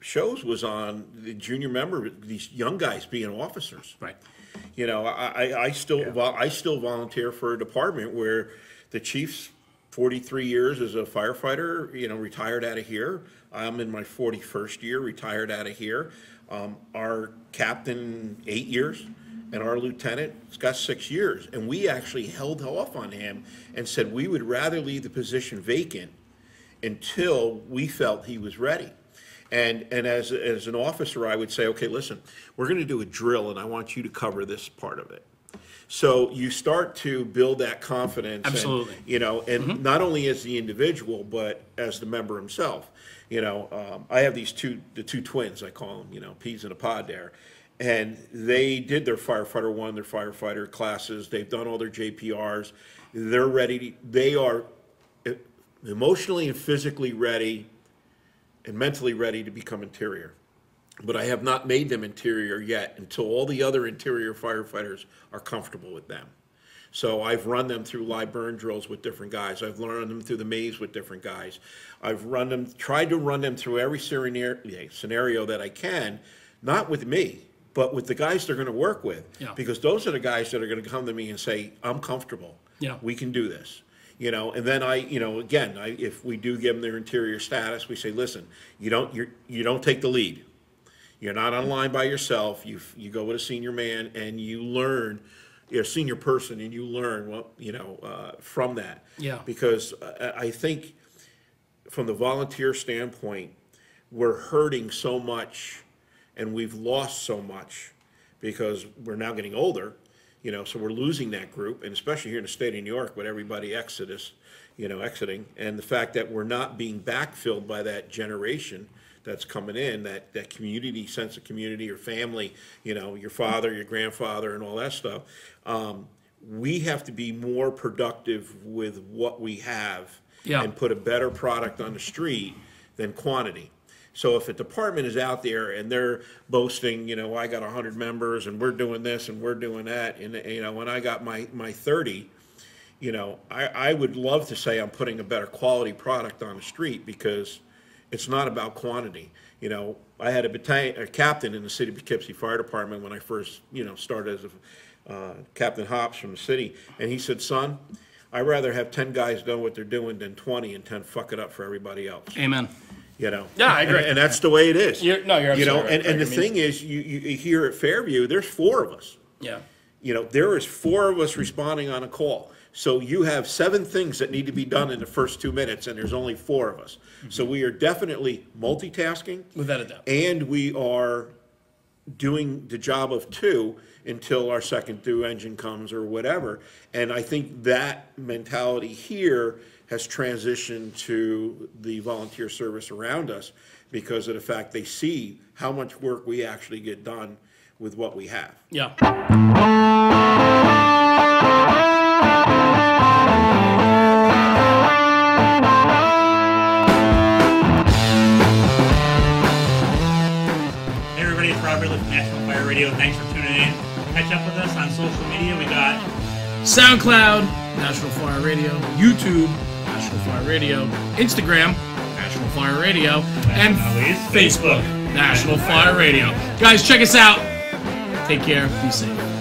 shows was on the junior member, these young guys being officers. Right. You know, I still volunteer for a department where the chief's 43 years as a firefighter, you know, retired out of here. I'm in my 41st year, retired out of here. Our captain, 8 years, and our lieutenant's got 6 years. And we actually held off on him and said we would rather leave the position vacant until we felt he was ready. And as an officer, I would say, okay, listen, we're going to do a drill, and I want you to cover this part of it. So you start to build that confidence. Absolutely. And, you know, and not only as the individual, but as the member himself. You know, I have these two twins, I call them, you know, peas in a pod there. And they did their Firefighter 1, their firefighter classes. They've done all their JPRs. They're ready. They are emotionally and physically ready and mentally ready to become interior. But I have not made them interior yet until all the other interior firefighters are comfortable with them. So I've run them through live burn drills with different guys. I've run them through the maze with different guys. I've run them, tried to run them through every scenario that I can, not with me, but with the guys they're going to work with. Yeah. Because those are the guys that are going to come to me and say, I'm comfortable. Yeah. We can do this. You know, and then I, you know, again, if we do give them their interior status, we say, listen, you don't take the lead. You're not online by yourself. You go with a senior man and you learn, a senior person, and you learn, well, you know, from that. Yeah. Because I think from the volunteer standpoint, we're hurting so much and we've lost so much because we're now getting older. You know, so we're losing that group, and especially here in the state of New York with everybody exiting, and the fact that we're not being backfilled by that generation that's coming in, that community, sense of community or family, you know, your father, your grandfather, and all that stuff. We have to be more productive with what we have and put a better product on the street than quantity. So if a department is out there and they're boasting, you know, I got 100 members and we're doing this and we're doing that, and, you know, when I got my 30, you know, I would love to say I'm putting a better quality product on the street, because it's not about quantity. You know, I had a captain in the city of Poughkeepsie Fire Department when I first, you know, started as a Captain Hops from the city, and he said, son, I'd rather have 10 guys know what they're doing than 20 and 10 fuck it up for everybody else. Amen. You know, yeah, I agree, and that's the way it is. You're absolutely right. And the thing is, you here at Fairview, there's 4 of us. Yeah, you know, there is 4 of us responding on a call. So you have 7 things that need to be done in the first 2 minutes, and there's only 4 of us. So we are definitely multitasking, without a doubt, and we are doing the job of 2 until our second through engine comes or whatever. And I think that mentality here has transitioned to the volunteer service around us because of the fact they see how much work we actually get done with what we have. Yeah. Hey everybody, it's Robert with National Fire Radio. Thanks for tuning in. Catch up with us on social media. We got SoundCloud, National Fire Radio, YouTube, National Fire Radio, Instagram, National Fire Radio, and Facebook, National Fire Radio. Guys, check us out. Take care. Be safe.